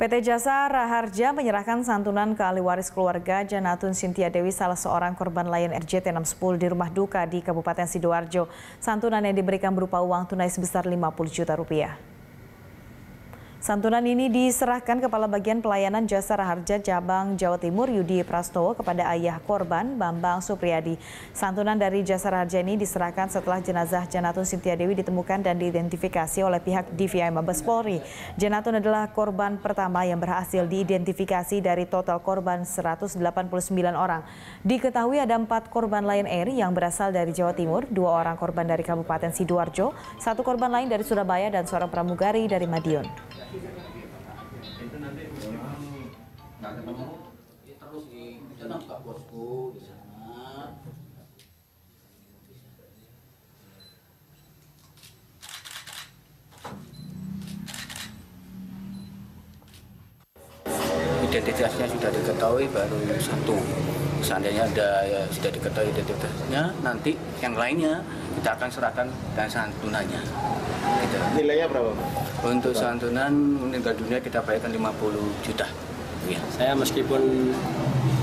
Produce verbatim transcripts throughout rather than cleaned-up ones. P T Jasa Raharja menyerahkan santunan ke ahli waris keluarga Jannatun Cintya Dewi, salah seorang korban Lion Air J T enam satu nol di rumah duka di Kabupaten Sidoarjo. Santunan yang diberikan berupa uang tunai sebesar lima puluh juta rupiah. Santunan ini diserahkan Kepala Bagian Pelayanan Jasa Raharja Cabang Jawa Timur Yudi Prastowo kepada ayah korban Bambang Supriyadi. Santunan dari Jasa Raharja ini diserahkan setelah jenazah Jannatun Cintya Dewi ditemukan dan diidentifikasi oleh pihak D V I Mabes Polri. Jannatun adalah korban pertama yang berhasil diidentifikasi dari total korban seratus delapan puluh sembilan orang. Diketahui ada empat korban Lion Air yang berasal dari Jawa Timur, dua orang korban dari Kabupaten Sidoarjo, satu korban lain dari Surabaya, dan seorang pramugari dari Madiun. Itu nanti nggak ketemu, ya terus di sana buka bosku di sana. Identitasnya sudah diketahui baru satu. Seandainya ada ya, sudah diketahui identitasnya, nanti yang lainnya kita akan serahkan dan santunannya. Gitu. Nilainya berapa? Untuk santunan meninggal dunia kita bayarkan lima puluh juta. Ya. Saya meskipun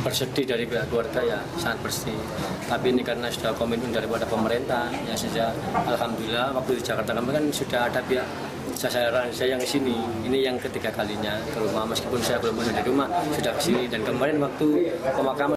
bersedih dari pihak keluarga, ya sangat bersedih. Tapi ini karena sudah komitmen daripada pemerintah, ya sejak alhamdulillah waktu di Jakarta kemarin kan sudah ada pihak Jasa Raharja yang ke sini. Ini yang ketiga kalinya ke rumah, meskipun saya belum pernah di rumah, sudah ke sini. Dan kemarin waktu pemakaman